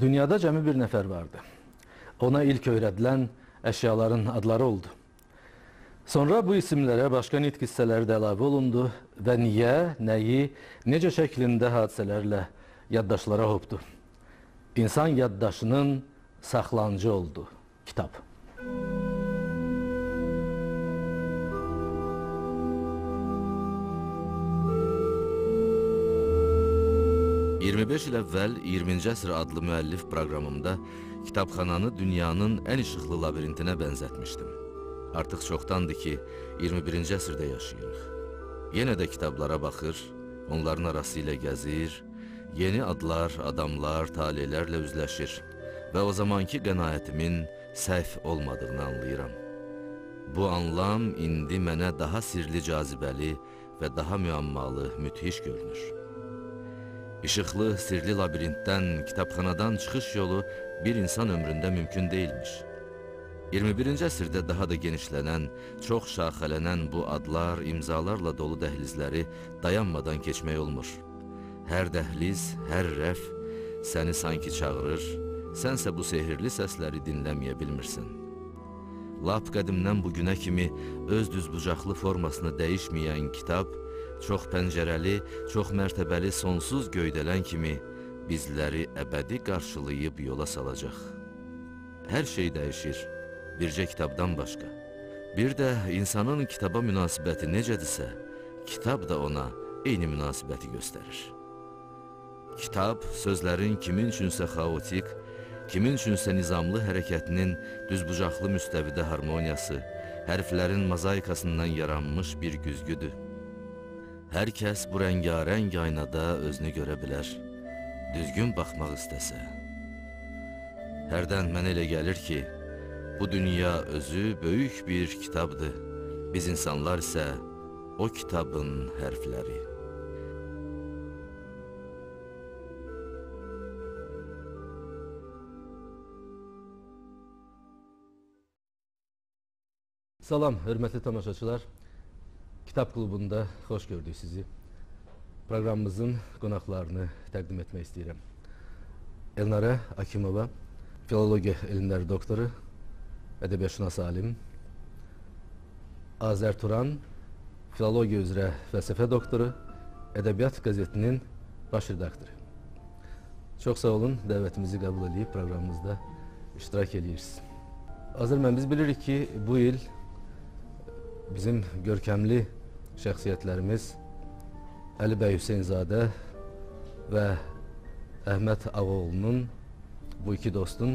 Dünyada cəmi bir nəfər vardı. Ona ilk öyrədilən əşyaların adları oldu. Sonra bu isimlərə başqa nitq hissələri də əlavə olundu və niyə, nəyi, necə şəklində hadisələrlə yaddaşlara hopdu. İnsan yaddaşının saxlancı oldu kitab. "25 il əvvəl 20-ci əsr adlı müəllif proqramımda kitabxananı dünyanın ən işıqlı labirintinə bənzətmişdim. Artıq çoxdandır ki, 21-ci əsrdə yaşayırıq. Yenə də kitablara baxır, onların arası ilə gəzir, yeni adlar, adamlar, talelərlə üzləşir və o zamanki qənaətimin səhv olmadığını anlayıram. Bu anlam indi mənə daha sirli, cazibəli və daha müəmmalı, müthiş görünür. İşıqlı, sirli labirintdən, kitabxanadan çıxış yolu bir insan ömründə mümkün deyilmiş. 21-ci əsrdə daha da genişlənən, çox şaxələnən bu adlar, imzalarla dolu dəhlizləri dayanmadan keçmək olmur. Hər dəhliz, hər rəf səni sanki çağırır, sənsə bu sehirli səsləri dinləməyə bilmirsin. Lap qədimdən bu günə kimi öz düzbucaqlı formasını dəyişməyən kitab, çox pəncərəli, çox mərtəbəli sonsuz göydələn kimi bizləri əbədi qarşılayıb yola salacaq. Hər şey dəyişir. Bircə kitabdan başqa. Bir də insanın kitaba münasibəti necədirsə, kitab da ona eyni münasibəti göstərir. Kitab, sözlərin kimin üçünsə xaotik, kimin üçünsə nizamlı hərəkətinin düzbucaqlı müstəvidə harmoniyası, hərflərin mozaikasından yaranmış bir güzgüdür. Hər kəs bu rəngarəng aynada özünü görə bilər, düzgün baxmaq istəsə. Hərdən mənə elə gəlir ki, bu dünya özü böyük bir kitabdır. Biz insanlar isə o kitabın hərfləri. Salam, hörmətli tamaşaçılar. Kitab klubunda xoş gördük sizi. Proqramımızın qonaqlarını təqdim etmək istəyirəm. Elnara Akimova, filologiya elmləri doktoru, ədəbiyyatşünas alim. Azər Turan, filologiya üzrə fəlsəfə doktoru, Ədəbiyyat qəzetinin baş redaktoru. Çox sağ olun, dəvətimizi qəbul edib proqramımızda iştirak edirsiniz. Azər müəllim, biz bilirik ki, bu il bizim görkəmli şəxsiyyətlərimiz Əli bəy Hüseynzadə və Əhməd Ağoğlunun, bu iki dostun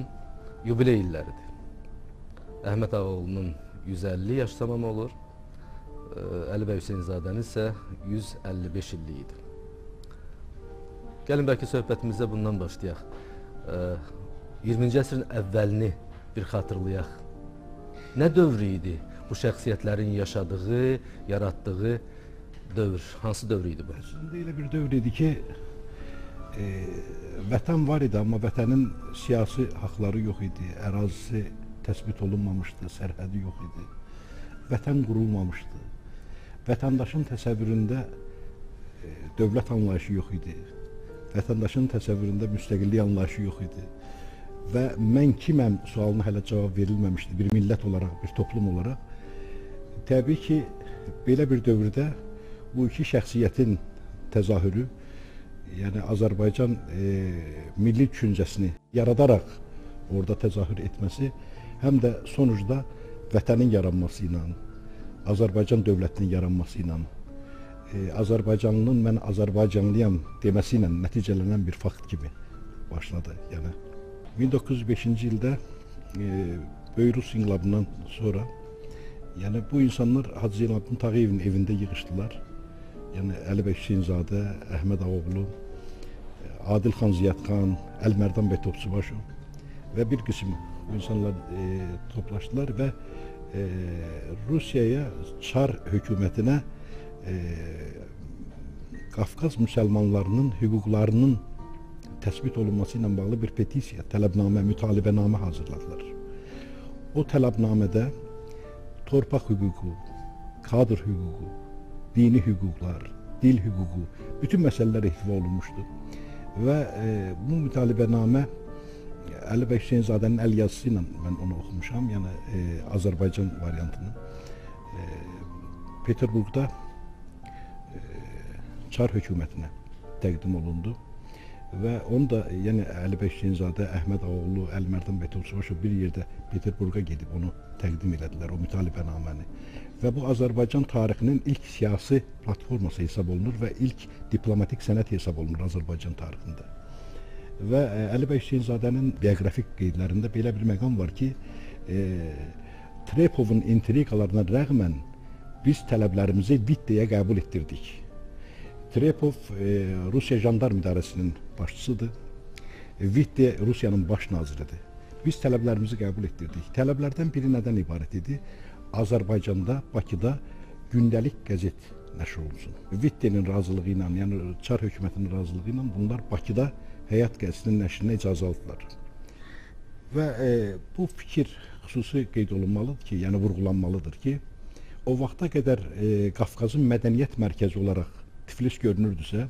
yubiley illəridir. Əhməd Ağoğlunun 150 yaş tamamı olur, Əli bəy Hüseynzadənin isə 155 illiyidir. Gəlin, bəlkə söhbətimizdə bundan başlayaq. 20-ci əsrin əvvəlini bir xatırlayaq. Nə dövr idi bu şəxsiyyətlərin yaşadığı, yaratdığı dövr? Hansı dövr idi bu? Əslində elə bir dövr idi ki, vətən var idi, amma vətənin siyasi haqları yox idi, ərazisi təsbit olunmamışdı, sərhədi yox idi, vətən qurulmamışdı. Vətəndaşın təsəvvüründə dövlət anlayışı yox idi, vətəndaşın təsəvvüründə müstəqillik anlayışı yox idi və mən kiməm sualına hələ cavab verilməmişdi, bir millət olaraq, bir toplum olaraq. Təbii ki, belə bir dövrdə bu iki şəxsiyyətin təzahürü, yəni Azərbaycan milli düşüncəsini yaradaraq orada təzahür etməsi, həm də sonucda vətənin yaranması ilə, Azərbaycan dövlətinin yaranması ilə, Azərbaycanlının mən Azərbaycanlıyam deməsi ilə nəticələnən bir fakt kimi başladı. Yəni 1905-ci ildə Böyük Rus inqilabından sonra, yəni bu insanlar Hacı Zeynalabdin Tağıyevin evində yığışdılar. Yəni Əli bəy Hüseynzadə, Əhməd Ağoğlu, Adilxan Ziyyətxan, Əlimərdan bəy Topçubaşı və bir qismi insanlar toplaşdılar və Rusiyaya, Çar hökumətinə Qafqaz müsəlmanlarının hüquqlarının təsbit olunması ilə bağlı bir petisiya, tələbnamə, mütalibənamə hazırladılar. O tələbnamədə torpaq hüququ, kadr hüququ, dini hüquqlar, dil hüququ, bütün məsələlər ihtiva olunmuşdu və bu mütalibənamə Əli bəy Hüseynzadənin əl yazısı ilə mən onu oxumuşam, yəni Azərbaycan variantını. Peterburqda Çar hökumətinə təqdim olundu və onu da yəni Əli bəy Hüseynzadə, Əhməd Ağoğlu, Əlimərdan bəy Topçubaşı bir yerdə Peterburqa gedib onu təqdim elədilər, o mütalibənaməni. Və bu Azərbaycan tarixinin ilk siyasi platforması hesab olunur və ilk diplomatik sənət hesab olunur Azərbaycan tarixində. Və Əli bəy Hüseynzadənin bioqrafik qeydlərində belə bir məqam var ki, Trepovun intriqalarına rəğmən biz tələblərimizi Vittiyə qəbul etdirdik. Trepov Rusiya Jandarm İdarəsinin başçısıdır, Vitti Rusiyanın baş naziridir. Biz tələblərimizi qəbul etdirdik. Tələblərdən biri nədən ibarət idi? Azərbaycanda, Bakıda gündəlik qəzet nəşr olunsun. Vittinin razılığı ilə, yəni Çar hökumətinin razılığı ilə bunlar Bakıda Həyat Qəzetinin nəşrinə icazə aldılar. Və bu fikir xüsusi qeyd olunmalıdır ki, yəni vurğulanmalıdır ki, o vaxta qədər Qafqazın mədəniyyət mərkəzi olaraq Tiflis görünürdüsə,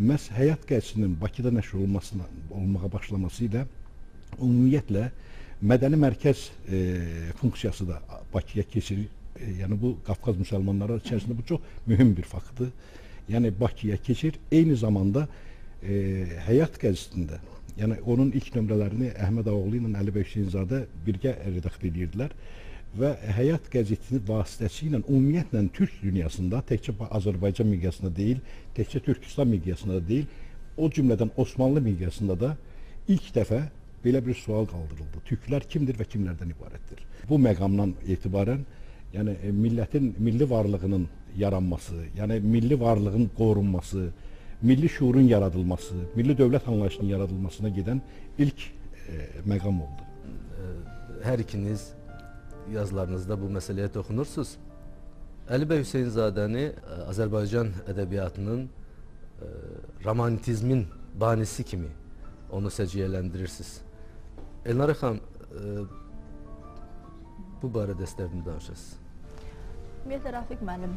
məhz Həyat Qəzetinin Bakıda nəşr olmağa başlaması ilə ümumiyyətlə mədəni mərkəz funksiyası da Bakıya keçir. Yəni bu Qafqaz müsəlmanları içərisində bu çox mühüm bir faktdır. Yəni Bakıya keçir. Eyni zamanda Həyat qəzetində, yəni onun ilk nömrələrini Əhməd Ağoğlu ilə Əli bəy Hüseynzadə birgə redaktör edirdilər və Həyat qəzetini vasitəsilə ümumiyyətlə Türk dünyasında, təkcə Azərbaycan miqyasında deyil, təkcə Türkistan miqyasında deyil, o cümlədən Osmanlı miqyasında da ilk dəfə belə bir sual qaldırıldı. Türklər kimdir və kimlərdən ibarətdir? Bu məqamdan etibarən, yəni millətin milli varlığının yaranması, yəni milli varlığın qorunması, milli şuurun yaradılması, milli dövlət anlayışının yaradılmasına gedən ilk məqam oldu. Hər ikiniz yazılarınızda bu məsələyə toxunursunuz. Əli bəy Hüseynzadəni Azərbaycan ədəbiyyatının romantizmin banisi kimi onu səciyyələndirirsiniz. Elnara xanım, bu barədə istərdim danışasınız. Ümumiyyətlə, Rafiq müəllim,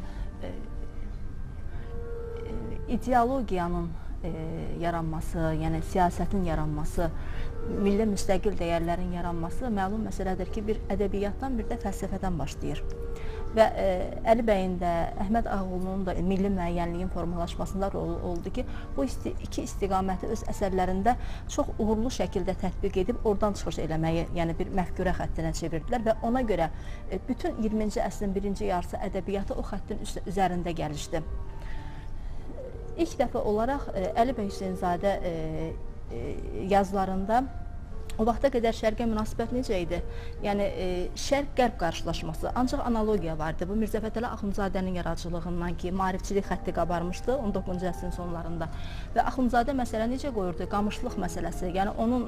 ideologiyanın yaranması, yəni siyasətin yaranması, milli müstəqil dəyərlərin yaranması məlum məsələdir ki, bir ədəbiyyatdan, bir də fəlsəfədən başlayır. Və Əli bəyin də, Əhməd Ağoğlunun da milli müəyyənliyin formalaşmasında rolu oldu ki, bu iki istiqaməti öz əsərlərində çox uğurlu şəkildə tətbiq edib, oradan çıxış eləməyi, yəni bir məfkürə xəttinə çevirdilər və ona görə bütün 20-ci əsrin birinci yarısı ədəbiyyatı o xəttin üzərində gəlişdi. İlk dəfə olaraq Əli bəy Hüseynzadə yazılarında o vaxta qədər şərqə münasibət necə idi? Yəni, şərq-qərb qarşılaşması, ancaq analogiya vardı. Bu, Mirzə Fətəli Axundzadənin yaradıcılığından ki, maarifçilik xətti qabarmışdı 19-cu əsrin sonlarında. Və Axundzadə məsələ necə qoyurdu? Qamışlıq məsələsi, yəni onun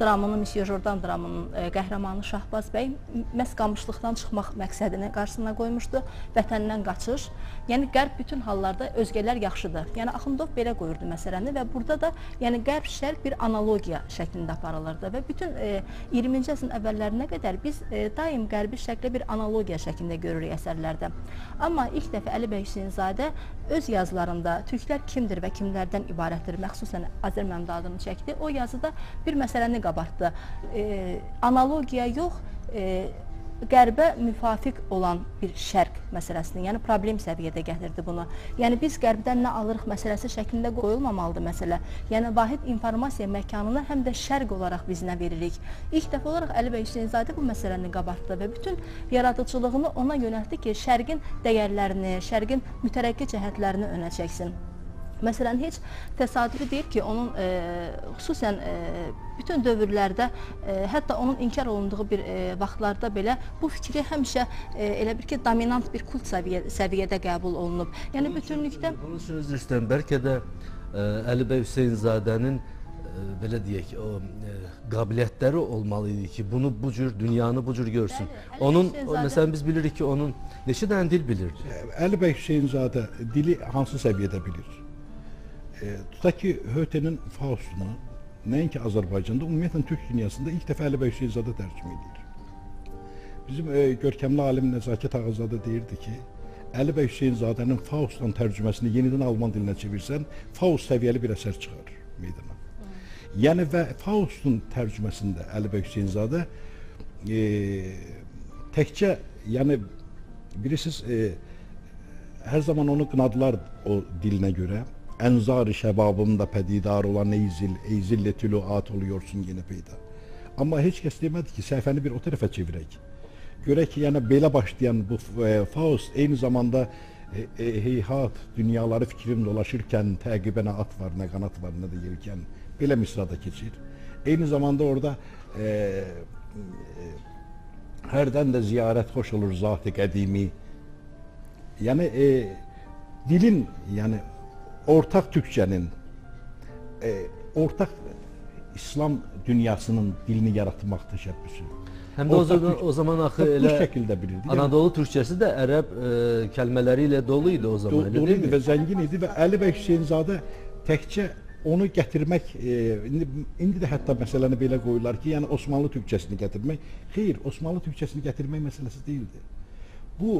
dramını, Misye Jordan dramının qəhrəmanı Şahbaz bəy məhz qamışlıqdan çıxmaq məqsədini qarşısına qoymuşdu, vətənindən qaçış. Yəni, qərb bütün hallarda özgələr yaxşıdır. Yəni, Axundov belə qoyurdu məsələni və burada da yəni qərb-şərq bir analogiya şəklində aparılırdı. Və bütün 20-ci əsrin əvvəllərinə qədər biz daim qərbi şəklə bir analogiya şəklində görürük əsərlərdə. Amma ilk dəfə Əli bəy Hüseynzadə öz yazılarında türklər kimdir və kimlərdən ibarətdir, məxsusən Azər müəllim adını çəkdi, o yazıda bir məsələni qabartdı. Analogiya yox, qərbə müvafiq olan bir şərq məsələsini, yəni problem səviyyədə gətirdi bunu. Yəni, biz qərbdən nə alırıq məsələsi şəklində qoyulmamalıdır məsələ. Yəni, vahid informasiya məkanını həm də şərq olaraq bizinə veririk. İlk dəfə olaraq Əli bəy Hüseynzadə bu məsələni qabartdı və bütün yaradıcılığını ona yönəltdi ki, şərqin dəyərlərini, şərqin mütərəqqi cəhətlərini önə çəksin. Məsələn, heç təsadüfi deyil ki, onun xüsusən bütün dövrlərdə, hətta onun inkar olunduğu bir vaxtlarda belə bu fikri həmişə elə bir ki, dominant bir kult səviyyədə qəbul olunub. Yəni, bütünlükdə... Onun üçün özür istəyirəm, bəlkə də Əli bəy Hüseynzadənin, belə deyək, o qabiliyyətləri olmalı idi ki, bunu bu cür, dünyanı bu cür görsün. Onun, məsələn, biz bilirik ki, onun neçə dənə dil bilir? Əli bəy Hüseynzadə dili hansı səviyyədə bilir? Tutaq ki, Hötənin Faustunu nəinki Azərbaycanda, ümumiyyətlə Türk dünyasında ilk dəfə Əli bəy Hüseynzadə tərcümə edir. Bizim görkəmli alim Nəzakət Ağızadı deyirdi ki, Əli bəy Hüseynzadənin Faustdan tərcüməsini yenidən alman dilinə çevirsən, Faust səviyyəli bir əsər çıxar meydana. Yəni və Faustun tərcüməsində Əli bəy Hüseynzadə təkcə, yəni bilirsiniz, hər zaman onu qınadılar o dilinə görə. Ənzar-ı şəbabımda pədidar olan ey zilletülü at oluyorsun yenə peyda. Amma heç kəs demədi ki, səhifəni bir o tərəfə çevirək. Görək ki, yəni belə başlayan bu Faust eyni zamanda heyhat, dünyaları fikrim dolaşırkən təqibənə at var, nə qanat var, nə də yelkən belə misrada keçir. Eyni zamanda orada hərdən də ziyarət xoş olur zat-ı qədimi. Yəni dilin, yəni ortaq Türkçənin, ortaq İslam dünyasının dilini yaratmaq təşəbbüsü. Həm də o zaman axı elə Anadolu türkçəsi də ərəb kəlmələri ilə dolu idi o zaman. Dolu idi və zəngin idi və Əli bəy Hüseynzadə təkcə onu gətirmək, indi də hətta məsələni belə qoyurlar ki, yəni Osmanlı türkçəsini gətirmək. Xeyr, Osmanlı türkçəsini gətirmək məsələsi deyildi. Bu,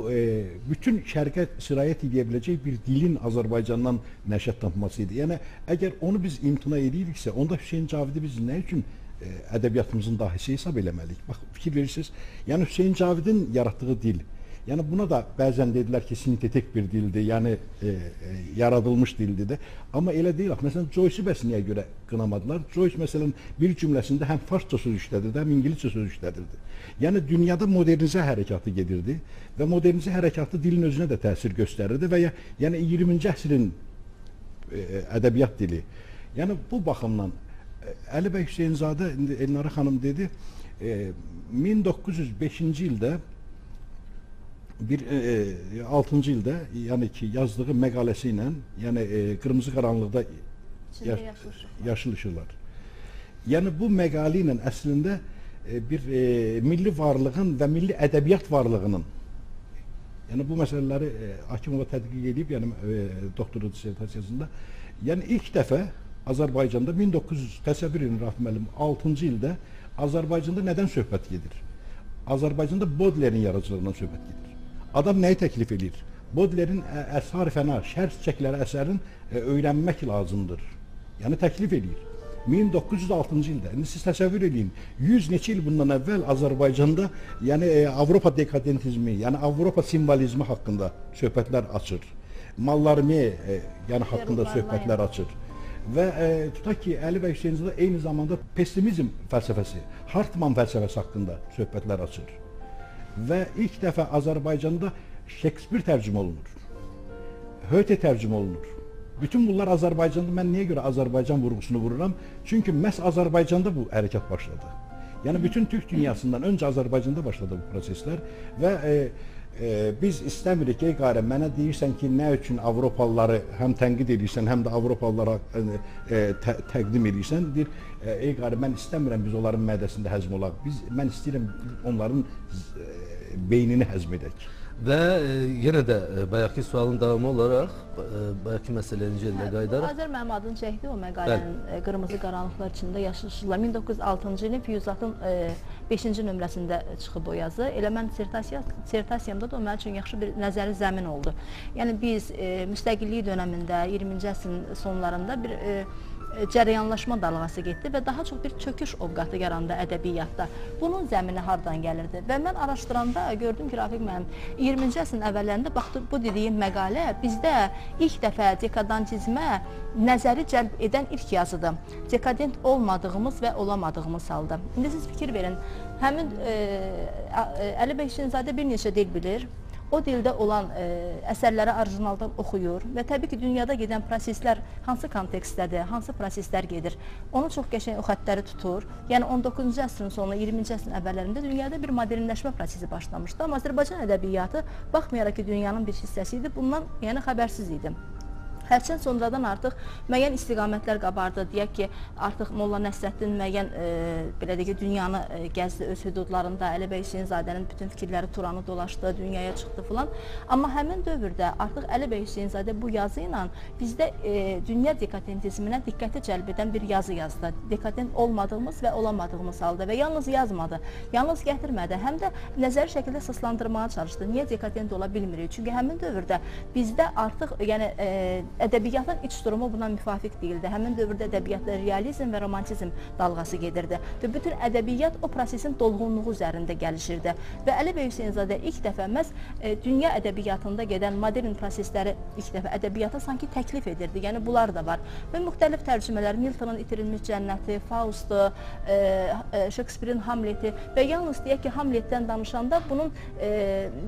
bütün şərqə sirayət edə biləcək bir dilin Azərbaycandan nəşət tapması idi. Yəni, əgər onu biz imtina ediyiriksə, onda Hüseyin Cavidi biz nə üçün ədəbiyyatımızın dahisi hesab eləməliyik? Bax, fikir verirsiniz, yəni Hüseyin Cavidin yaratdığı dil, yəni buna da bəzən dedilər ki, sintetik bir dildir, yəni yaradılmış dildir də. Amma elə deyil, məsələn, Joyce-i bəs niyə görə qınamadılar? Joyce, məsələn, bir cümləsində həm farsça söz işlədirdi, həm ingiliscə söz işlədirdi. Yəni, dünyada modernizə hərəkatı gedirdi və modernizə hərəkatı dilin özünə də təsir göstərirdi və yəni 20-ci əsrin ədəbiyyat dili. Yəni, bu baxımdan Əli bəy Hüseynzadə, Elnara xanım dedi, 1905-ci ildə 6-cı ildə, yəni ki, yazdığı məqaləsi ilə, yəni qırmızı qaranlıqda yaşıl işıqlar. Yəni bu məqalə ilə əslində bir milli varlığın və milli ədəbiyyat varlığının, yəni bu məsələləri Akimova tədqiq edib, yəni doktoru dissertasiyasında, yəni ilk dəfə Azərbaycanda 1906-cı ildə Azərbaycanda nədən söhbət gedir? Azərbaycanda Bodlerin yaradıcılığından söhbət gedir. Adam nəyi təklif edir? Bodlerin Əsar-ı Fəna, şərh çəkləri əsərin öyrənmək lazımdır. Yəni təklif edir. 1906-cı ildə, indi siz təsəvvür edin, 100 neçə il bundan əvvəl Azərbaycanda Avropa dekadentizmi, yəni Avropa simvolizmi haqqında söhbətlər açır. Mallarmi haqqında söhbətlər açır. Və tutaq ki, Əli bəy Hüseynzadə eyni zamanda pessimizm fəlsəfəsi, Hartman fəlsəfəsi haqqında söhbətlər açır. Və ilk dəfə Azərbaycanda Şekspir tərcümə olunur, Hötə tərcümə olunur. Bütün bunlar Azərbaycanda, mən niyə görə Azərbaycan vurğusunu vururam? Çünki məhz Azərbaycanda bu hərəkət başladı. Yəni bütün Türk dünyasından öncə Azərbaycanda başladı bu proseslər və biz istəmirik ki, qarə, mənə deyirsən ki, nə üçün Avropalıları həm tənqid edirsən, həm də Avropalılara təqdim edirsən, deyir, ey qarə, mən istəmirəm biz onların mədəsində həzm olaq, mən istəyirəm onların beynini həzm edək. Və yenə də bayaqki sualın davamı olaraq, bayaqki məsələ necə ilə qayıdaraq... Azər mənim adını çəkdi o məqalənin qırmızı qaranlıqlar içində yaşışırlar. 1906-cı ilin Füyuzatın 5-ci nömrəsində çıxıb o yazı. Elə mən dissertasiyamda da o mənim üçün yaxşı bir nəzəri zəmin oldu. Yəni biz müstəqillik dönəmində, 20-ci əsrin sonlarında bir... cərəyanlaşma dalğası getdi və daha çox bir çöküş ovqatı yarandı ədəbiyyatda. Bunun zəmini hardan gəlirdi? Və mən araşdıranda gördüm ki, Rafiq mənim 20-ci əsrin əvvəllərində baxdı bu dediyim məqalə bizdə ilk dəfə dekadentizmə nəzəri cəlb edən ilk yazıdır. Dekadent olmadığımız və olamadığımız halda. İndi siz fikir verin, həmin Əli bəy Hüseynzadə bir neçə dil bilir. O dildə olan əsərləri orijinaldan oxuyur və təbii ki, dünyada gedən proseslər hansı kontekstdədir, hansı proseslər gedir. Onu çox qəşəng o xətləri tutur. Yəni 19-cu əsrin sonu, 20-ci əsrin əvvəllərində dünyada bir modernləşmə prosesi başlamışdı. Amma Azərbaycan ədəbiyyatı, baxmayaraq ki, dünyanın bir hissəsi idi, bundan yəni xəbərsiz idi. Hərçənd sonradan artıq müəyyən istiqamətlər qabardı. Deyək ki, artıq Molla Nəsrəddin müəyyən dünyanı gəzdi öz hüdudlarında, Əli bəy Hüseynzadənin bütün fikirləri Turanı dolaşdı, dünyaya çıxdı filan. Amma həmin dövrdə artıq Əli bəy Hüseynzadə bu yazı ilə bizdə dünya dekadentizminə diqqəti cəlb edən bir yazı yazdı. Dekadent olmadığımız və olamadığımız halda və yalnız yazmadı, yalnız gətirmədi. Həm də nəzəri şəkildə səslandırmağa çalışdı. Niyə dekadent ola bilmirik? Çünki həmin dövrdə bizdə artıq ədəbiyyatın iç durumu buna müvafiq deyildi. Həmin dövrdə ədəbiyyatda realizm və romantizm dalğası gedirdi və bütün ədəbiyyat o prosesin dolğunluğu üzərində gəlişirdi. Və Əli bəy Hüseynzadə ilk dəfə məhz dünya ədəbiyyatında gedən modern prosesləri ilk dəfə ədəbiyyata sanki təklif edirdi. Yəni bunlar da var. Və müxtəlif tərcümələr, Miltonun İtirilmiş Cənnəti, Faustu, Şekspirin Hamleti və yalnız deyək ki, Hamletdən danışanda bunun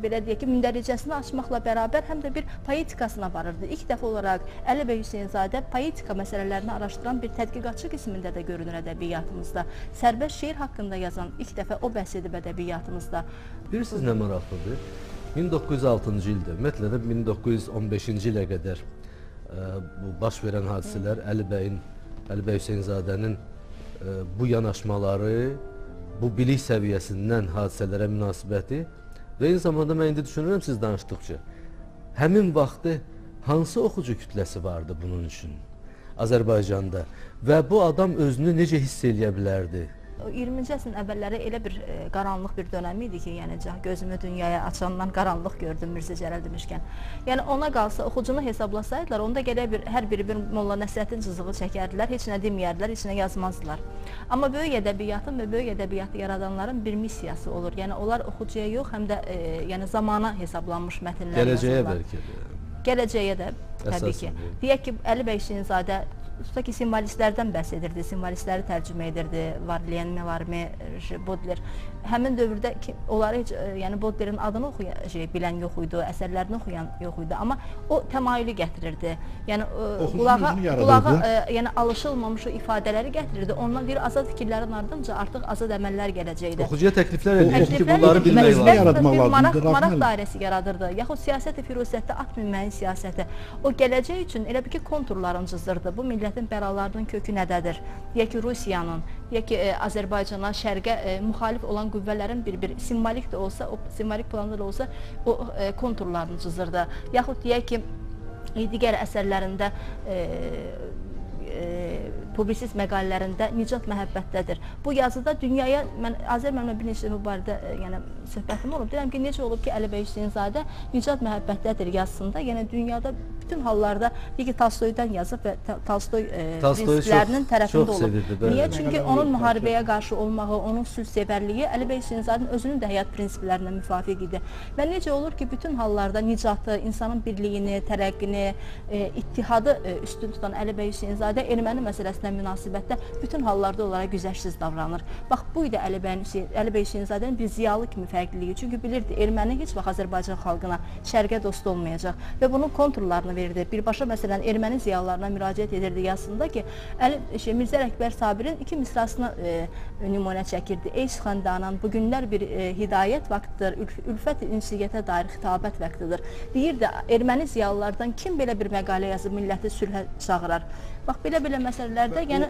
belə deyək ki, mündəricəsini açmaqla bərabər həm də bir poetikasına varırdı. İlk dəfə olaraq Əli bəy Hüseynzadə poetika məsələlərini araşdıran bir tədqiqatçı qismində də görünür ədəbiyyatımızda. Sərbəst şeir haqqında yazan ilk dəfə o bəhs edib ədəbiyyatımızda. Bilirsiniz nə maraqlıdır? 1906-cı ildə, ümumiyyətlə də 1915-ci ilə qədər baş verən hadisələr Əli bəy Hüseynzadənin bu yanaşmaları, bu bilik səviyyəsindən hadisələrə münasibəti və eyni zamanda mən indi düşünürəm siz danışdıqca. Həmin vaxtı hansı oxucu kütləsi vardı bunun üçün Azərbaycanda və bu adam özünü necə hiss eləyə bilərdi? 20-ci əsrin əvvəlləri elə bir qaranlıq bir dönəmi idi ki, yəni gözümü dünyaya açandan qaranlıq gördüm Mirzə Cəlil demişkən. Yəni ona qalsa, oxucunu hesablasaydılar, onda gələk hər biri bir Molla Nəsrəddin cızığı çəkərdilər, heç nə deməyərdilər, heç nə yazmazdılar. Amma böyük ədəbiyyatın və böyük ədəbiyyatı yaradanların bir missiyası olur. Yəni onlar oxucuya yox, həm də zamana hesablanmış mətinlər yazırlar. Gələcəyə bəlkə də. Gələcəyə də, təbii ki. Deyək ki, Əli bəy Hüseynzadə tutaq ki, simvolistlərdən bəhs edirdi, simvolistləri tərcümə edirdi, varliyenmi, varmi, Bodler. Həmin dövrdə onları heç, yəni Bodlerin adını bilən yox idi, əsərlərini oxuyan yox idi, amma o təmayülü gətirirdi. Yəni qulağa alışılmamış o ifadələri gətirirdi, ondan bir azad fikirlərin ardınca artıq azad əməllər gələcəkdir. Oxucuya təkliflər edirdi ki, bunları bilmək lazımdır. Maraq dairəsi yaradırdı, yaxud siyasət-i firusətdə at minməyin siyasəti. O gələcək üçün elə bir ki, konturların cızdırdı. Bu millətin bəlalarının kökü nədədir? Deyək ki, Rusiyanın, deyək ki, Azərbaycana, şərqə müxalif olan qüvvələrin bir-bir simbolik də olsa, simbolik planlar da olsa o konturlarını cızırdı. Yaxud deyək ki, digər əsərlərində publisist məqalələrində nicat məhəbbətdədir. Bu yazıda dünyaya, Azər mənimlə bir neçə bu barədə söhbətim olub, deyirəm ki, necə olub ki, Əli bəy Hüseynzadə nicat məhəbbətdədir yazısında, yəni dünyada bütün hallarda Tolstoy'dan yazıb və Tolstoy prinsiplərinin tərəfində olub. Niyə? Çünki onun müharibəyə qarşı olmağı, onun sülhsevərliyi Əli bəy Hüseynzadənin özünün də həyat prinsiplərinə müvafiq idi. Və necə olur ki, bütün hallarda nicatı, insanın birliyini, tərəqqini, ittihadı üstün tutan Əli bəy Hüseynzadə erməni məsələsinə münasibətdə bütün hallarda onlara güzəştsiz davranır. Bax, bu idi Əli bəy Hüseynzadənin bir ziyalı kimi fərqliliyi. Çünki bilirdi, erməni heç vaxt Azərbaycan xalqına, şərqə dost olmayacaq və bunun konturlarını verirdi. Birbaşa məsələn, erməni ziyalılarına müraciət edirdi yazısında ki, Mirzə Ələkbər Sabirin iki misrasını nümunə çəkirdi. Ey xəndanan, bugünlər bir hidayət vaxtıdır, ülfət ünsiyyətə dair xitabət vaxtıdır. Deyirdi, erməni ziyalılardan kim belə bir məqalə yazıb milləti sülhə çağırar? Bax, belə-belə məsələlərdə, yəni...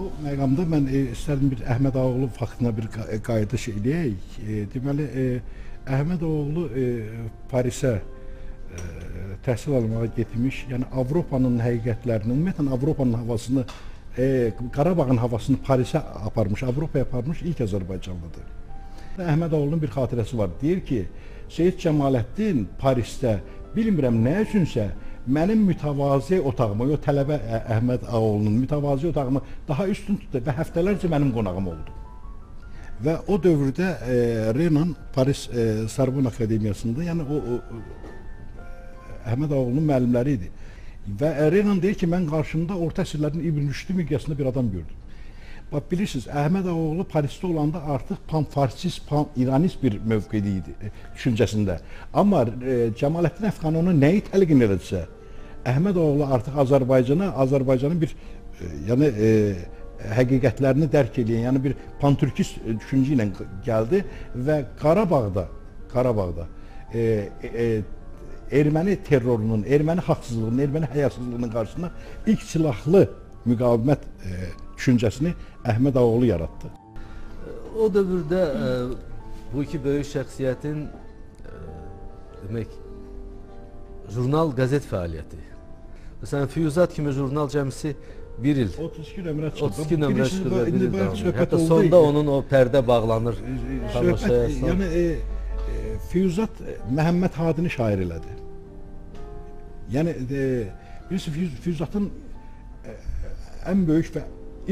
O məqamda mən istərdim bir Əhməd Ağoğlu faktına bir qayıdış eləyək. Deməli, Əhməd Ağoğlu Parisə təhsil almağa getmiş, yəni Avropanın həqiqətlərini, ümumiyyətən Avropanın havasını, Qarabağın havasını Parisə aparmış, Avropaya aparmış ilk Azərbaycanlıdır. Əhməd Ağoğlunun bir xatirəsi var, deyir ki, Seyyid Cəmaləddin Parisdə, bilmirəm nə üçünsə, mənim mütəvazi otağımı, o tələbə Əhməd Ağoğlunun mütəvazi otağımı daha üstün tutdu və həftələrcə mənim qonağım oldu. Və o dövrdə Renan Paris Sorbon Akademiyasında, yəni o Əhməd Ağoğlunun müəllimləri idi. Və Renan deyir ki, mən qarşımda orta əsrlərin İbn Rüşdü miqyasında bir adam gördüm. Bax, bilirsiniz, Əhməd Ağoğlu Parisdə olanda artıq pan-farsist, pan-iranist bir mövqedi idi düşüncəsində. Amma Cəmaləddin Əfqanı onu nəyi təlqin edəcə, Əhməd Ağoğlu artıq Azərbaycana, Azərbaycanın bir həqiqətlərini dərk edən, yəni bir pan-türkist düşüncə ilə gəldi və Qarabağda erməni terrorunun, erməni haqsızlığının, erməni həyasızlığının qarşısında ilk silahlı müqavimət düşüncəsini Əhməd Ağoğlu yaratdı. O dövrdə bu iki böyük şəxsiyyətin jurnal, qəzet fəaliyyəti. Məsələn, Füyuzat kimi jurnal cəmsi bir il. 32 nömrə çıxdı. Hətta sonda onun o pərdə bağlanır. Füyuzat Məhəmməd Hadini şair elədi. Yəni, Bilirsiniz, Füyüzatın ən böyük və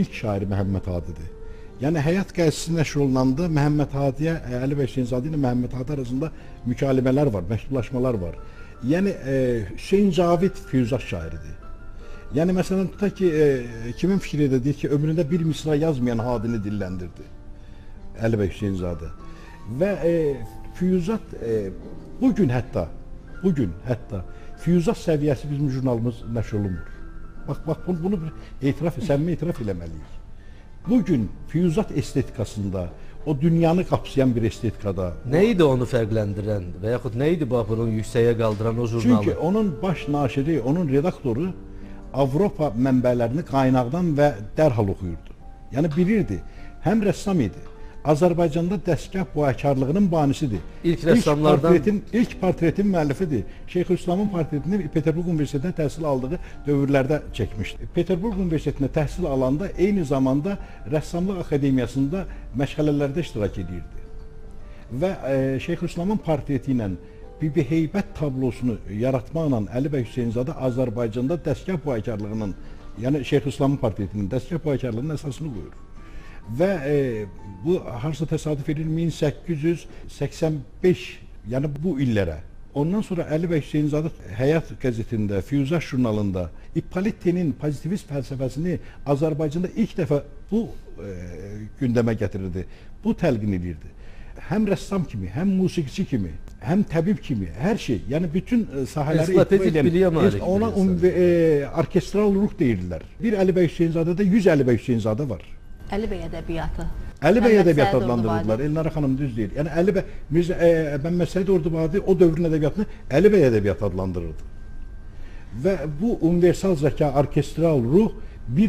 ilk şairi Məhəmməd Hadidir. Yəni Həyat Gəzisi nəşr olunanda Məhəmməd Hadiyə, Əli bəy Hüseynzadə ilə Məhəmməd Hadi arasında mükalimələr var, məktublaşmalar var. Yəni Şeyin Cavid Füyüzat şairidir. Yəni məsələn tutaq ki, kimin fikridir, deyir ki, ömründə bir misra yazmayan Hadini dilləndirdi Əli bəy Hüseynzadə. Və Füyüzat bugün hətta Füyüzat səviyyəsi bizim jurnalımız nəşr olunmur. Bax, bunu səmimi etiraf eləməliyik. Bugün Füyüzat estetikasında, o dünyanı kapsayan bir estetikada... Neydi onu fərqləndirən və yaxud neydi bunun yüksəyə qaldıran o jurnalı? Çünki onun baş naşiri, onun redaktoru Avropa mənbələrini qaynaqdan və dərhal oxuyurdu. Yəni bilirdi, həm rəssam idi. Azərbaycanda dəstgah boyakarlığının banisidir. İlk portretin müəllifidir. Şeyxülislamın portretini Peterburg Universitetində təhsil aldığı dövrlərdə çəkmişdi. Peterburg Universitetində təhsil alanda eyni zamanda Rəssamlıq Akademiyasında məşğələlərdə iştirak edirdi. Və Şeyxülislamın portreti ilə Bibi Heybət tablosunu yaratmaqla Əli bəy Hüseynzadə Azərbaycanda dəstgah boyakarlığının, yəni Şeyxülislamın portretinin dəstgah boyakarlığının əsasını qoyur. Və bu harcı təsadüf edir 1885, yəni bu illərə. Ondan sonra Əli bəy Hüseynzadə Həyat qəzetində, Füyüzat jurnalında İppolitinin pozitivist fəlsəfəsini Azərbaycanda ilk dəfə bu gündəmə gətirirdi, bu təlqin edirdi. Həm rəssam kimi, həm musiqiçi kimi, həm təbib kimi, hər şey, yəni bütün sahələri etkiləyə ona orkestral ruh deyirdilər. Bir Əli bəy Hüseynzadədə 100 Əli bəy Hüseynzadə var. Əli bəy ədəbiyyatı. Əli bəy ədəbiyyatı adlandırıldılar. Elnara xanım düz deyir. Yəni Əli bəy, Seyyid Ordubadi o dövrün ədəbiyyatını Əli bəy ədəbiyyatı adlandırırdı. Və bu universal zəka, orkestral ruh bir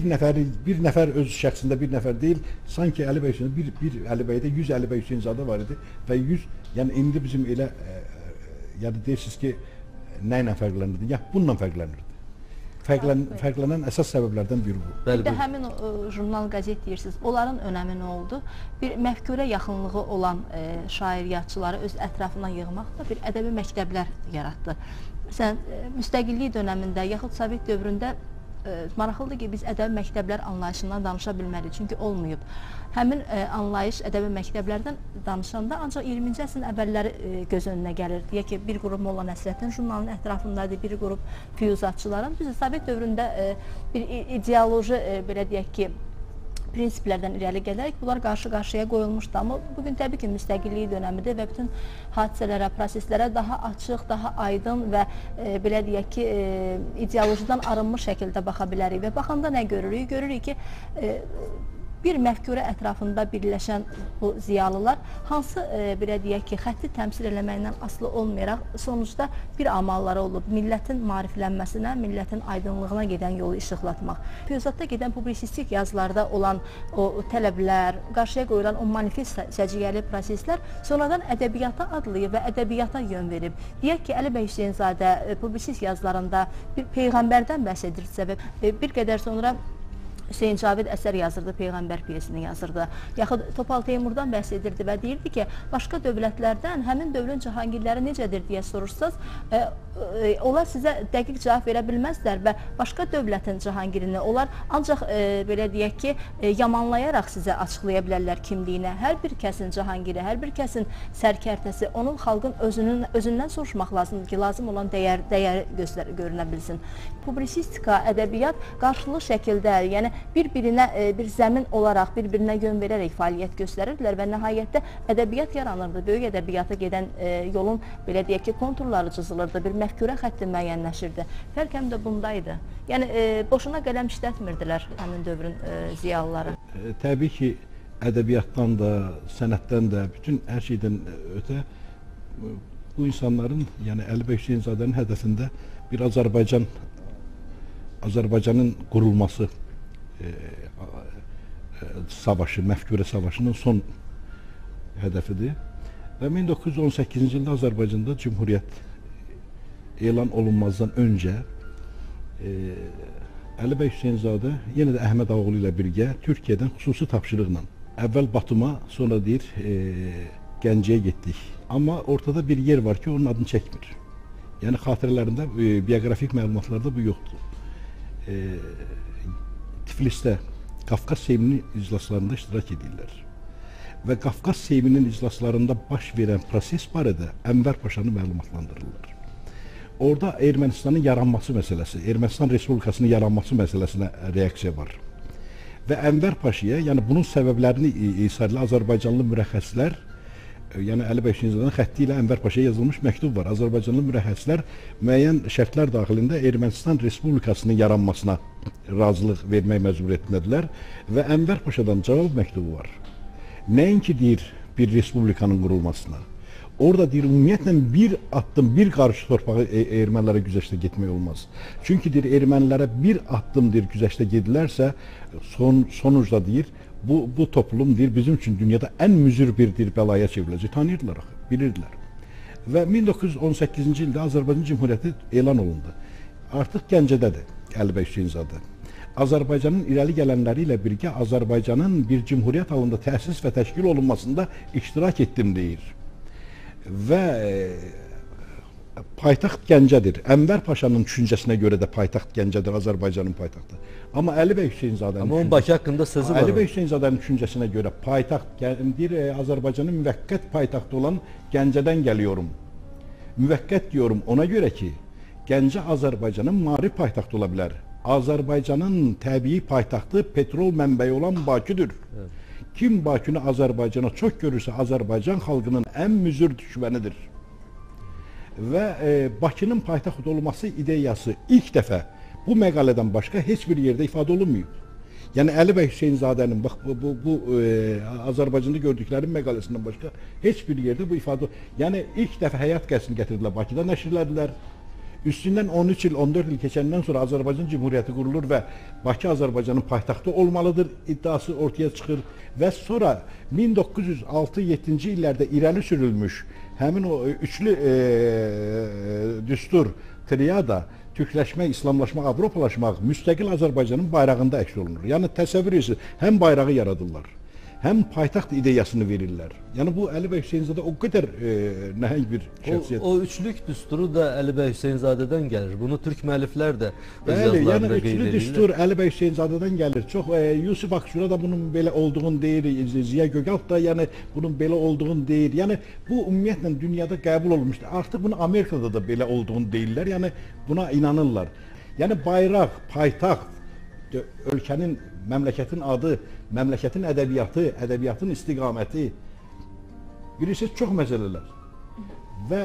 nəfər öz şəxsində bir nəfər deyil, sanki Əli bəy Hüseynzadə bir Əli bəydə 100 Əli bəy Hüseynzadə var idi və 100, yəni indi bizim elə deyirsiniz ki, nə ilə fərqlənirdi? Ya bununla fərqlənirdi. Fərqlənən əsas səbəblərdən biri bu. Bir də həmin jurnal qəzet deyirsiniz, onların önəmi nə oldu? Bir məfkürə yaxınlığı olan şair-yazıçıları öz ətrafına yığmaqla bir ədəbi məktəblər yaratdı. Məsələn, müstəqillik dönəmində yaxud Sovet dövründə maraqlıdır ki, biz ədəbi məktəblər anlayışından danışa bilməliyik, çünki olmayıb. Həmin anlayış ədəbi məktəblərdən danışanda ancaq 20-ci əsrin əvvəlləri göz önünə gəlir. Deyək ki, bir qrup Molla Nəsrəddin jurnalının ətrafındadır, bir qrup füyüzatçıların. Biz Sovet dövründə bir ideoloji, belə deyək ki, prinsiplərdən irəli gələrək bunlar qarşı-qarşıya qoyulmuşdu. Amma bugün təbii ki, müstəqilliyi dönəmidir və bütün hadisələrə, proseslərə daha açıq, daha aydın və belə deyək ki, ideolojidən arınmış şəkildə baxa bilərik. Və baxanda nə görürük? Görürük ki, bir məfkürə ətrafında birləşən bu ziyalılar hansı, belə deyək ki, xətti təmsil eləməklə asılı olmayaraq, sonuçda bir amalları olub, millətin mariflənməsinə, millətin aydınlığına gedən yolu işıqlatmaq. Füyüzatda gedən publisistik yazılarda olan o tələblər, qarşıya qoyulan o manifest səciyyəli proseslər sonradan ədəbiyyata adlayıb və ədəbiyyata yön verib. Deyək ki, Əli bəy Hüseynzadə publisist yazılarında bir peyğəmbərdən bəhs edirsə və bir qədər sonra Hüseyin Cavid əsər yazırdı, Peyğəmbər piyesini yazırdı. Yaxud Topal Teymurdan bəhs edirdi və deyirdi ki, başqa dövlətlərdən həmin dövrün cahangirləri necədir deyə soruşsanız, onlar sizə dəqiq cavab verə bilməzlər və başqa dövlətin cahangirini onlar ancaq, belə deyək ki, yamanlayaraq sizə açıqlaya bilərlər kimliyinə. Hər bir kəsin cahangiri, hər bir kəsin sərkərtəsi, onun xalqın özündən soruşmaq lazımdır ki, lazım olan dəyər görünə bilsin. Publisistika, ədəbiyyat qarşılı şəkildə, yəni bir-birinə bir zəmin olaraq, bir-birinə yön verərək fəaliyyət göstərirdilər və nəhayətdə ədəbiyyat yaranırdı. Böyük ədəbiyyata gedən yolun, belə deyək ki, konturları cızılırdı, bir məfkürə xətti müəyyənləşirdi. Fərq həm də bundaydı. Yəni, boşuna qələm işlətmirdilər həmin dövrün ziyalıları. Təbii ki, ədəbiyyatdan da, sənətdən də, bütün hər şeydən ötə bu insanların, yəni Əli bəy Hüseynzadənin hədəfində bir Azərbaycanın qurulması, savaşı, məfkürə savaşının son hədəfidir və 1918-ci ildə Azərbaycanda Cümhuriyyət elan olunmazdan öncə Əli bəy Hüseynzadə yenə də Əhməd Ağoğlu ilə birgə Türkiyədən xüsusi tapşırıqla əvvəl Batuma, sonra deyir Gəncəyə getdik, amma ortada bir yer var ki, onun adını çəkmir. Yəni xatirələrində, bioqrafik məlumatlarda bu yoxdur. Tiflisdə Qafqaz Seyiminin iclaslarında iştirak edirlər və Qafqaz Seyiminin iclaslarında baş verən proses barədə Ənvər Paşanı məlumatlandırırlar. Orada Ermənistanın yaranması məsələsi, Ermənistan Respublikasının yaranması məsələsinə reaksiya var. Və Ənvər Paşaya, yəni bunun səbəblərini İsrailli Azərbaycanlı mürəxxəslər, yəni Əli bəy Hüseynzadənin xətti ilə Ənvər Paşaya yazılmış məktub var. Azərbaycanlı mürəxxəslər müəyyən şərtlər daxilində Ermənistan Respublikasının yaranmasına razılıq vermək məcburiyyətindədirlər və Ənvər Paşadan cavab məktubu var. Nəinki deyir bir respublikanın qurulmasına, orada deyir ümumiyyətlə bir addım, bir qarış torpağı ermənilərə güzəştə getmək olmaz. Çünki deyir ermənilərə bir addım deyir güzəştə gedilərsə, sonucda deyir bu toplum deyir, bizim üçün dünyada ən müzür bir deyir, bəlaya çevriləcək. Tanıyırdılar, bilirdilər. Və 1918-ci ildə Azərbaycan Cümhuriyyəti elan olundu. Artıq Gəncədədir Əli bəy Hüseynzadə. Azərbaycanın irəli gələnləri ilə birgə Azərbaycanın bir cümhuriyyət halında təsis və təşkil olunmasında iştirak etdim deyir. Və paytaxt Gəncədir. Ənvər Paşanın düşüncəsinə görə də paytaxt Gəncədir, Azərbaycanın paytaxtı. Amma Əli bəy Hüseynzadənin düşüncəsinə görə Bakı haqqında sözü var. Əli bəy Hüseynzadənin düşüncəsinə görə paytaxt deyir, Azərbaycanın müvəqqət paytaxtı olan Gəncədən gəliyorum. Müvəqqət diyorum ona görə ki, Gəncə Azərbaycanın maarif paytaxtı ola bilər. Azərbaycanın təbii paytaxtı petrol mənbəyi olan Bakıdır. Evet. Kim Bakını Azərbaycana çox görürsə, Azərbaycan xalqının ən müzür düşmənidir. Və Bakının paytaxt olması ideyası ilk dəfə bu məqalədən başqa heç bir yerdə ifadə olunmuyub. Yəni Əli bəy Hüseynzadənin bax bu Azərbaycanda gördükləri məqaləsindən başqa heç bir yerdə bu ifadə, yəni ilk dəfə həyat qəsrini gətirdilər, Bakıda nəşrlədilər. Üstündən 13 il, 14 il keçəndən sonra Azərbaycan Cümhuriyyəti qurulur və Bakı Azərbaycanın paytaxtı olmalıdır iddiası ortaya çıxır və sonra 1906-7-ci illərdə irəli sürülmüş həmin o üçlü düstur, triada, türkləşmək, islamlaşmaq, avropalaşmaq müstəqil Azərbaycanın bayrağında əks olunur. Yəni təsəvvür edirsiniz, həm bayrağı yaradırlar, həm paytaxt ideyasını verirlər. Yəni bu Əli bəy Hüseynzadə o qədər nəhəng bir şəxsiyyət. O üçlük düsturu da Əli bəy Hüseynzadədən gəlir. Bunu türk müəlliflər də öz yazılarında qeyd edirlər. Üçlü düstur Əli bəy Hüseynzadədən gəlir. Çox Yusuf Akçura da bunun belə olduğunu deyir, Ziya Gökalp da yəni bunun belə olduğunu deyir. Yəni bu ümumiyyətlə dünyada qəbul olmuşdur. Artıq bunu Amerikada da belə olduğunu deyirlər. Yəni buna inanırlar. Yəni bayraq, paytaxt, ölkənin, məmləkətin adı, məmləkətin ədəbiyyatı, ədəbiyyatın istiqaməti, bilirsiniz, çox məsələlər. Və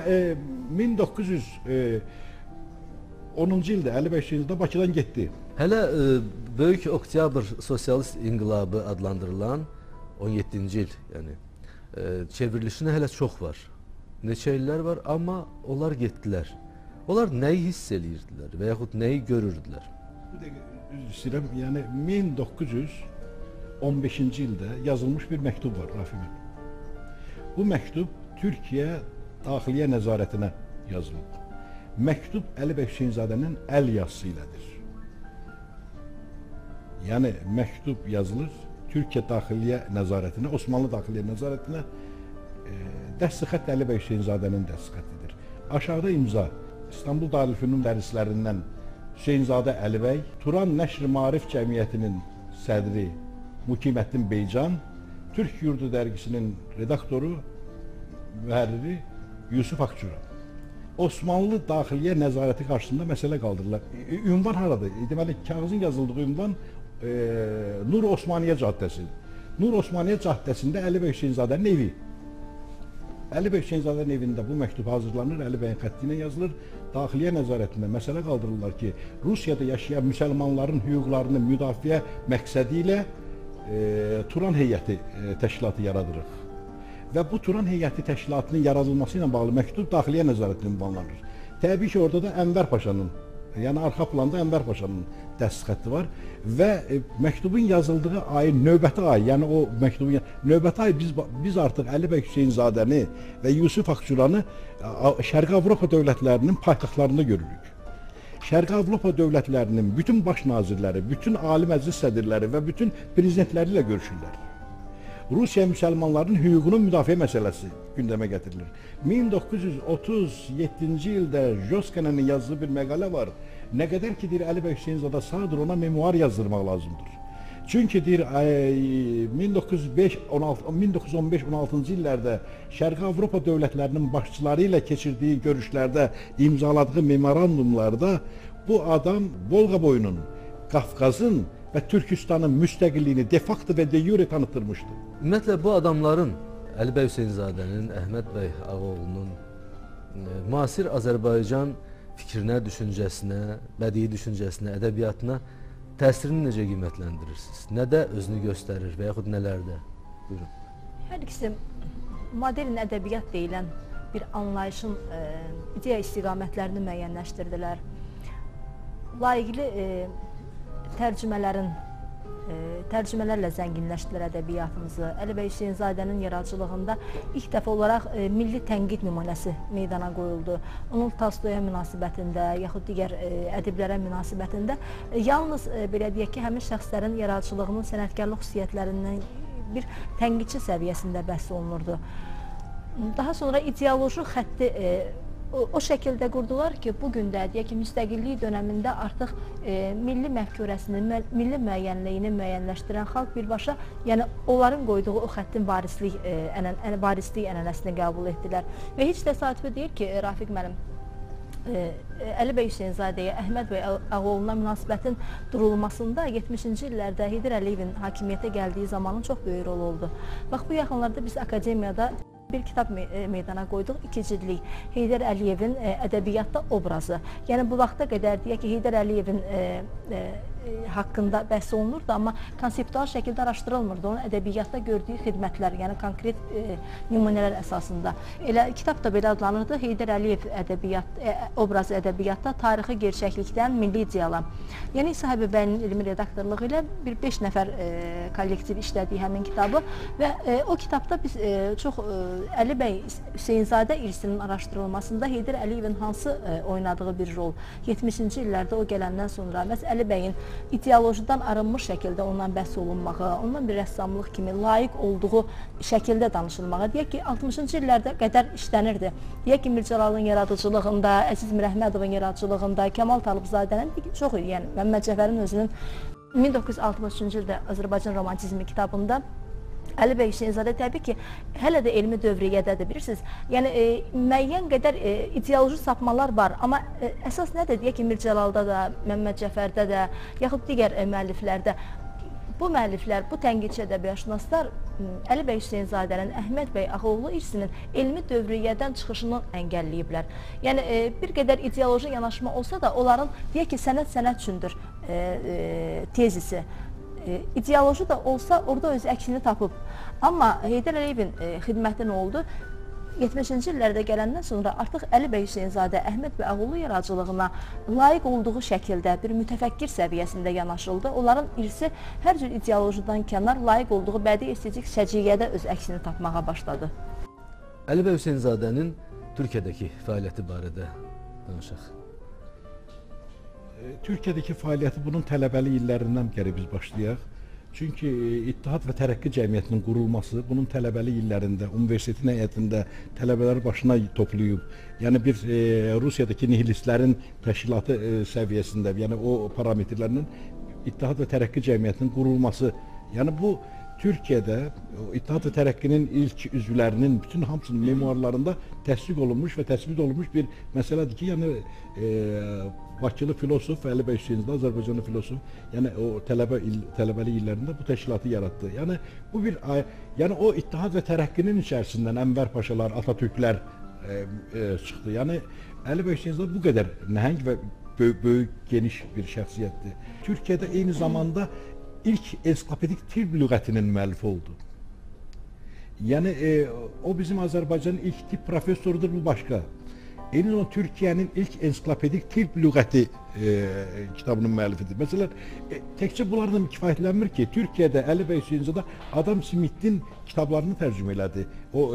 1910-cu ildə, 55-ci ildə Bakıdan getdi. Hələ Böyük Oktyabr Sosialist İnqilabı adlandırılan 17-ci il, yəni çevrilişinə hələ çox var. Neçə illər var, amma onlar getdilər. Onlar nəyi hiss eləyirdilər və yaxud nəyi görürdülər? Bu dəqiqə. İstəyirəm, yəni 1915-ci ildə yazılmış bir məktub var, Rafimə. Bu məktub Türkiyə Daxiliyyə Nəzarətinə yazılıb. Məktub Əli bəy Hüseynzadənin əl yazısı ilədir. Yəni məktub yazılır Türkiyə Daxiliyyə Nəzarətinə, Osmanlı Daxiliyyə Nəzarətinə. Dəst-i xətt Əli bəy Hüseynzadənin dəst-i xəttidir. Aşağıda imza İstanbul Darülfünun dərislərindən Hüseynzadə Əli bəy, Turan Nəşr-i Maarif Cəmiyyətinin sədri Mukiməddin Beycan, Türk Yurdu dərgisinin redaktoru, mühərriri Yusuf Akçura. Osmanlı Daxiliyyə Nəzarəti qarşısında məsələ qaldırırlar. Ünvan haradır? Deməli, kağızın yazıldığı ünvan Nur Osmaniyyə Caddəsidir. Nur Osmaniyyə Caddəsində Əli bəy Hüseynzadənin evi. Əli bəy Hüseynzadənin evində bu məktub hazırlanır, Əli bəyin xətti ilə yazılır. Daxiliyyə Nəzarətində məsələ qaldırırlar ki, Rusiyada yaşayan müsəlmanların hüquqlarını müdafiə məqsədi ilə Turan Heyəti təşkilatı yaradırıq. Və bu Turan Heyəti təşkilatının yaradılması ilə bağlı məktub Daxiliyyə Nəzarətində ünvanlanır. Təbii ki, orada da Ənvər Paşanın, yəni arxa planda Ənvər Paşanın dəst xətti var və məktubun yazıldığı ay, növbəti ay, yəni o məktubun növbəti ay biz artıq Əli bəy Hüseynzadəni və Yusuf Akçuranı Şərqi Avropa dövlətlərinin paytaxtlarında görürük. Şərqi Avropa dövlətlərinin bütün baş nazirləri, bütün ali məclis sədirləri və bütün prezidentləri ilə görüşürlər. Rusiya müsəlmanlarının hüququnun müdafiə məsələsi gündəmə gətirilir. 1937-ci ildə Joskanənin yazdığı bir məqalə var. Nə qədər ki, deyir, Əli bəy Hüseynzadə sağdır, ona memuar yazdırmaq lazımdır. Çünki deyir, 1915-16-cı illərdə Şərqi Avropa dövlətlərinin başçıları ilə keçirdiyi görüşlərdə imzaladığı memorandumlarda bu adam Volqa boyunun, Qafqazın və Türkistanın müstəqilliyini de facto və de jure tanıtırmışdı. Ümumiyyətlə, bu adamların, Əli bəy Hüseynzadənin, Əhməd bəy Ağoğlunun müasir Azərbaycan fikrinə, düşüncəsinə, bədii düşüncəsinə, ədəbiyyatına təsirini necə qiymətləndirirsiniz? Nədə özünü göstərir və yaxud nələrdə? Buyurun. Hər ikisi modern ədəbiyyat deyilən bir anlayışın ideya istiqamətlərini müəyyənləşdirdilər. Layiqli tərcümələrlə zənginləşdilər ədəbiyyatımızı. Əli bəy Hüseynzadənin yaradıcılığında ilk dəfə olaraq milli tənqid nümunəsi meydana qoyuldu. Onun Tolstoya münasibətində, yaxud digər ədiblərə münasibətində yalnız belə deyək ki, həmin şəxslərin yaradıcılığının sənətkarlıq xüsusiyyətlərindən bir tənqidçi səviyyəsində bəhs olunurdu. Daha sonra ideoloji xətti o şəkildə qurdular ki, bugün də deyək ki, müstəqillik dönəmində artıq milli məfkurəsini, milli müəyyənliyini müəyyənləşdirən xalq birbaşa, yəni onların qoyduğu o xəttin varislik ənənəsini qəbul etdilər. Və heç təsadüfi deyil ki, Rafiq müəllim, Əli bəy Hüseynzadəyə, Əhməd bəy Ağoğluna münasibətin durulmasında 70-ci illərdə Heydər Əliyevin hakimiyyətə gəldiyi zamanın çox böyük rolu oldu. Bax, bu yaxınlarda biz akademiyada bir kitab meydana qoyduq, 2 cildlik Heydər Əliyevin ədəbiyyatda obrazı. Yəni, bu vaxta qədər deyək ki, Heydər Əliyevin haqqında bəhs olunurdu, amma konseptual şəkildə araşdırılmırdı. Onun ədəbiyyatda gördüyü xidmətlər, yəni konkret nümunələr əsasında. Elə kitab da belə adlanırdı, Heydər Əliyev obrazı ədəbiyyatda tarixi gerçəklikdən milli ideala. Yəni, Sahibi bəyin elmi redaktorluğu ilə bir 5 nəfər kollektiv işlədiyi həmin kitabı və o kitabda biz çox Əli bəy Hüseynzadə irsinin araşdırılmasında Heydər Əliyevin hansı oynadığı bir rol 70-ci illərdə o gələndən sonra məhz Əli bəyin ideolojidən arınmış şəkildə ondan bəhs olunmağı, ondan bir rəssamlıq kimi layiq olduğu şəkildə danışılmağı, deyək ki, 60-cı illərdə qədər işlənirdi. Deyək ki, Mircəlalın yaradıcılığında, Əziz Mirəhmədovun yaradıcılığında, Kəmal Talıbzadənin çox idi, yəni Məmməd Cəfərin özünün 1963-cü ildə Azərbaycan romantizmi kitabında Əli bəy Hüseynzadə təbii ki, hələ də elmi dövriyyədədir, bilirsiniz. Yəni, müəyyən qədər ideoloji sapmalar var, amma əsas nədir? Deyək ki, Mircəlalda da, Məmməd Cəfərdə də, yaxud digər müəlliflərdə. Bu müəlliflər, bu tənqidçi ədəbiyyatşünaslar Əli bəy Hüseynzadənin, Əhməd bəy Ağoğlu irsinin elmi dövriyyədən çıxışını əngəlləyiblər. Yəni, bir qədər ideoloji yanaşma olsa da, onların, deyək ki, sənət-sənət üçündür tezisi. İdeoloji da olsa, orada öz əksini tapıb. Amma Heydər Əliyevin xidməti nə oldu? 70-ci illərdə gələndən sonra artıq Əli bəy Hüseynzadə, Əhməd bəy Ağoğlu yaradıcılığına layiq olduğu şəkildə bir mütəfəkkir səviyyəsində yanaşıldı. Onların irsi hər cür ideolojidən kənar layiq olduğu bədii estetik səciyyədə öz əksini tapmağa başladı. Əli bəy Hüseynzadənin Türkiyədəki fəaliyyəti barədə danışaq. Türkiyədəki fəaliyyəti bunun tələbəli illərindən gərək biz başlayaq. Çünki İttihat və Tərəqqi Cəmiyyətinin qurulması bunun tələbəli illərində, universitetin həyətində tələbələr başına toplayıb, yəni bir Rusiyadakı nihilistlərin təşkilatı səviyyəsində, yəni o parametrlərinin İttihat və Tərəqqi Cəmiyyətinin qurulması, yəni bu Türkiyədə İttihat və Tərəqqinin ilk üzvlərinin bütün hamısının memuarlarında təsdiq olunmuş və təsbit olunmuş bir məsələdir ki, yəni Bakılı filosof Əli bəy Hüseynzadə, Azərbaycanlı filosof, yəni o tələbəli illərində bu təşkilatı yaratdı. Yəni bu bir, yəni o İttihat və Tərəqqinin içərisindən Ənvər Paşalar, Atatürklər çıxdı. Yəni Əli bəy Hüseynzadə bu qədər nəhəng və böyük, geniş bir şəxsiyyətdir. Türkiyədə eyni zamanda ilk ensiklopedik tibb lüğətinin müəllifi oldu. Yəni o bizim Azərbaycanın ilk tibb professorudur, bu başqa. Eyni zamanda Türkiyənin ilk ensiklopedik tibb lüğəti kitabının müəllifidir. Məsələn, təkcə bunlarla kifayətlənmir ki, Türkiyədə Əli bəy Hüseynzadə Adam Smith'in kitablarını tərcümə elədi. O,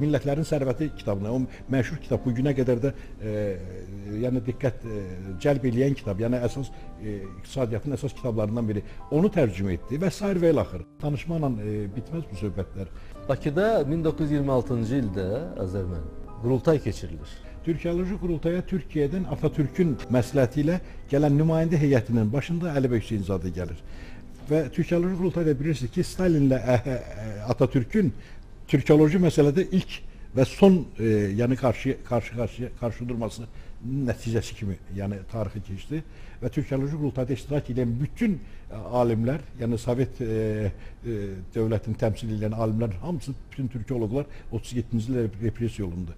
Millətlərin Sərvəti kitabına, o məşhur kitab bu günə qədər də yəni diqqət cəlb eləyən kitab, yəni əsas iqtisadiyyatın əsas kitablarından biri. Onu tərcümə etdi və s. və ilaxır. Tanışmaqla bitməz bu söhbətlər. Bakıda 1926-cı ildə Azərbaycan Qurultay keçirilir. Türkoloji Kurultaya Türkiye'den Atatürk'ün məsləhətiyle gelen nümayəndə heyetinin başında Əli bəy Hüseynzadə gelir. Ve Türkoloji Kurultayda bilirsiniz ki Stalin'le Atatürk'ün Türkoloji meselede ilk ve son yani karşı durması neticesi kimi yani tarixi keçdi ve Türkoloji Kurultayda iştirak edən bütün alimler yani Sovet dövlətini təmsil edən alimler hamısı bütün Türkoloqlar 37-ci ildə repressiya olundu.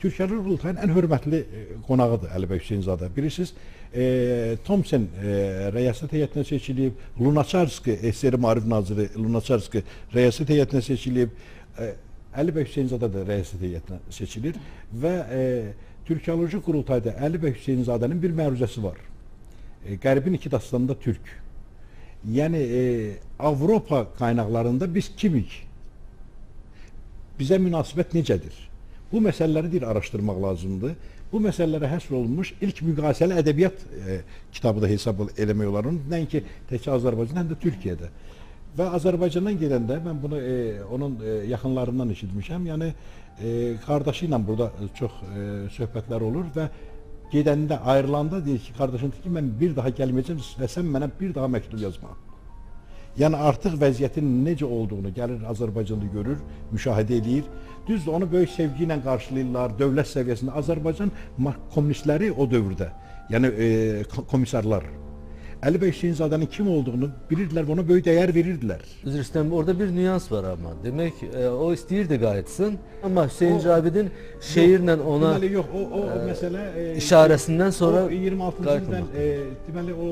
Türkoloji Kurultayın en hörmətli qonağıdır Əli bəy Hüseynzadə. Bilirsiniz Tomsen rəyasət heyətinə seçilib, Lunaçarski Eseri Maarif Naziri Lunaçarski rəyasət heyətinə seçilib, Əli bəy Hüseynzadə də rəyasət heyətinə seçilir və Türkoloji Kurultayda Əli bəy Hüseynzadənin bir məruzəsi var. Qərbin iki dastanında Türk. Yəni Avropa qaynaqlarında biz kimik? Bizə münasibət necədir? Bu məsələləri deyir araşdırmaq lazımdır. Bu məsələlərə həsr olunmuş ilk müqayisəli ədəbiyyat kitabı da hesab eləmək olar. Nəinki təkcə Azərbaycan, həm də Türkiyədə. Və Azərbaycandan gedəndə mən bunu onun yaxınlarından eşitmişəm. Yəni qardaşı ilə burada çox söhbətlər olur və gedəndə ayrılanda deyir ki, qardaşım deyir ki, mən bir daha gəlməyəcəm və sən mənə bir daha məktub yazma. Yəni artıq vəziyyətin necə olduğunu gəlir Azərbaycanda görür, müşahidə edir. Düzdür, onu böyük sevgi ilə qarşılayırlar, dövlət səviyyəsində. Azərbaycan kommunistləri o dövrdə, yəni komissarlar Əli bəy Hüseynzadənin kim olduğunu bilirdilər və ona böyük dəyər verirdilər. Üzr istəyirəm, orada bir nüans var amma. Demək, o istəyirdi qayıtsın, amma Hüseyin Cavidin şeirlə ona işarəsindən sonra qayıtmamaq. Deməli, o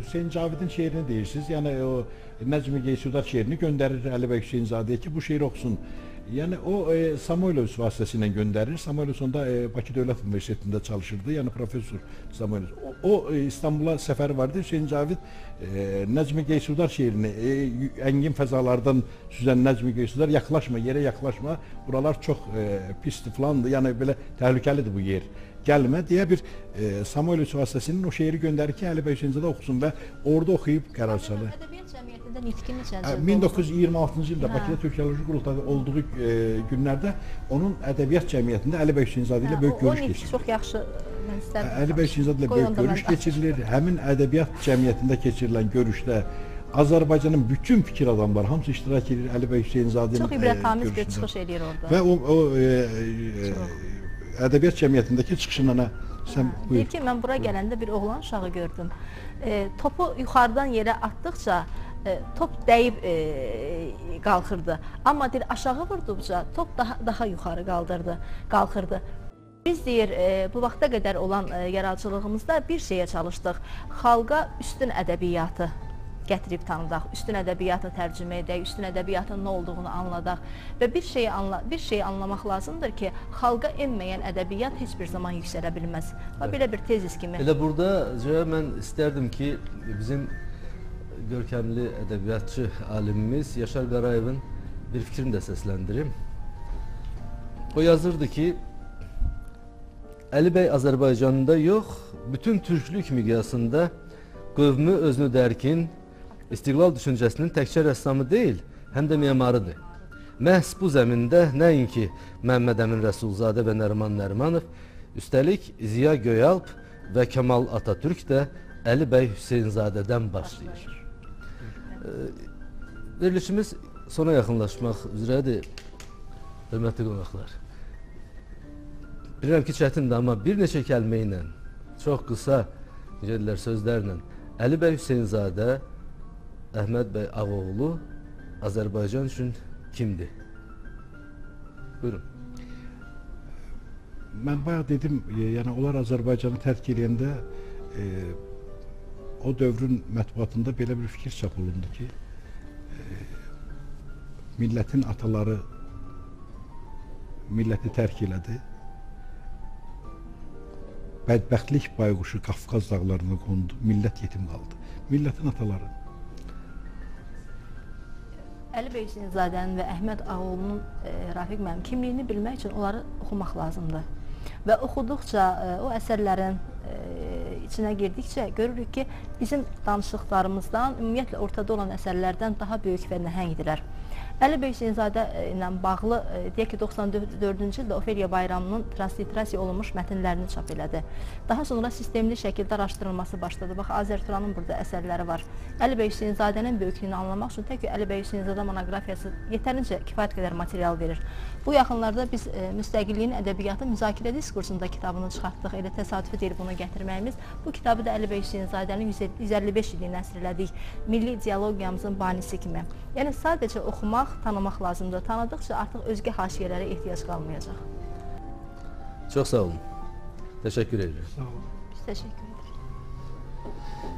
Hüseyin Cavidin şeirini deyirsiniz, yəni o Nəcmi Qeysudat şeirini göndərir Əli bəy Hüseynzadəyə ki, bu şeiri oxusun. Yəni o Samuelovs vasitəsilə göndərir. Samuelovs onda Bakı Dövlət Universitetində çalışırdı, yəni professor Samuelovs. O İstanbula səfər vardı. Hüseyin Cavid Nəcmi Qeysudar şeirini, əngin fəzalardan süzən Nəcmi Qeysudar, yaxlaşma, yerə yaxlaşma, buralar çox pisdir filandır, yəni belə təhlükəlidir bu yer. Gəlmə deyə bir Samuelovs vasitəsinin o şeiri göndərir ki, Əli bəy Hüseynzadə oxusun və orada oxuyub qərar salır. Ədəbiyyat cəmiyyətində nitqini çəzir. 1926-cı ildə Bakıda Türkoloji Qurultayda olduğu günlərdə onun ədəbiyyat cəmiyyətində Əli bəy Hüseynzadə ilə böyük görüş keçirilir. Çox yaxşı məsələdir. Əli bəy Hüseynzadə ilə böyük görüş keçirilir. Həmin ədəbiyyat cəmiyyətində keçirilən görüşdə Azərbaycanın bütün fikir adamları hamısı iştirak edir Əli bəy Hüseynzadənin görüşündə. Çox ibrətamiz bir çıxış edir orada. Və o Ədəbiyyat cəmiyyətindəki çıxışına nə? Deyir ki, mən bura gələndə bir oğlan uşağı gördüm. Topu yuxarıdan yerə atdıqca top dəyib qalxırdı. Amma deyir, aşağı vurduqca top daha yuxarı qalxırdı. Biz deyir, bu vaxta qədər olan yaradıcılığımızda bir şeyə çalışdıq. Xalqa üstün ədəbiyyatı gətirib tanıdaq, üstün ədəbiyyatı tərcümə edək, üstün ədəbiyyatın nə olduğunu anladaq və bir şeyi anlamaq lazımdır ki, xalqa enməyən ədəbiyyat heç bir zaman yüksələ bilməz. Belə bir tezis kimi. Elə burada, Cəyə, mən istərdim ki, bizim görkəmli ədəbiyyatçı alimimiz Yaşar Qarayevin bir fikrini də səsləndirim. O yazırdı ki, Əli bəy Azərbaycanında yox, bütün türklük miqyasında qövmü özünü dərkin, İstiqlal düşüncəsinin təkcə rəssamı deyil, həm də memarıdır. Məhz bu zəmində nəinki Məhəmməd Əmin Rəsulzadə və Nəriman Nərimanov, üstəlik Ziya Gökalp və Kemal Atatürk də Əli bəy Hüseynzadədən başlayır. Verilişimiz sona yaxınlaşmaq üzrədir, hörmətli qonaqlar. Bilirəm ki, çətindir, amma bir neçə kəlmə ilə, çox qısa sözlərlə Əli bəy Hüseynzadə Əhməd bəy Ağoğlu Azərbaycan üçün kimdir? Buyurun. Mən bayaq dedim, yəni onlar Azərbaycanı tərk edəndə o dövrün mətbuatında belə bir fikir çap olundu ki, millətin ataları milləti tərk elədi, bədbəxtlik bayquşu Qafqaz dağlarına qondu, millət yetim qaldı. Millətin ataları. Əli bəy Hüseynzadənin və Əhməd Ağoğlunun Rafiq müəllim kimliyini bilmək üçün onları oxumaq lazımdır. Və oxuduqca o əsərlərin içinə girdikcə görürük ki, bizim danışıqlarımızdan, ümumiyyətlə ortada olan əsərlərdən daha böyük və nəhəngdirlər. Əli bəy Hüseynzadə ilə bağlı deyək ki, 94-cü ildə Ofeliya Bayramının transliterasiya olunmuş mətnlərini çap elədi. Daha sonra sistemli şəkildə araşdırılması başladı. Bax, Azər Turanın burada əsərləri var. Əli bəy Hüseynzadənin böyüklüyünü anlamaq üçün tək ki, Əli bəy Hüseynzadə monoqrafiyası yetərincə kifayət qədər material verir. Bu yaxınlarda biz Müstəqilliyin ədəbiyyatı müzakirə diskursunda kitabını çıxartdıq. Elə təsadüfi deyil bunu gətirməyimiz. Bu kitabı da Əli bəy Hüseynzadənin 155 ilini nəsrlədik. Milli dialogiyamızın banisi kimi. Yəni sadəcə oxumaq, tanımaq lazımdır. Tanıdıqca artıq özgə haşiyələrə ehtiyac qalmayacaq. Çox sağ olun. Təşəkkür edirik. Sağ olun. Biz təşəkkür edirik.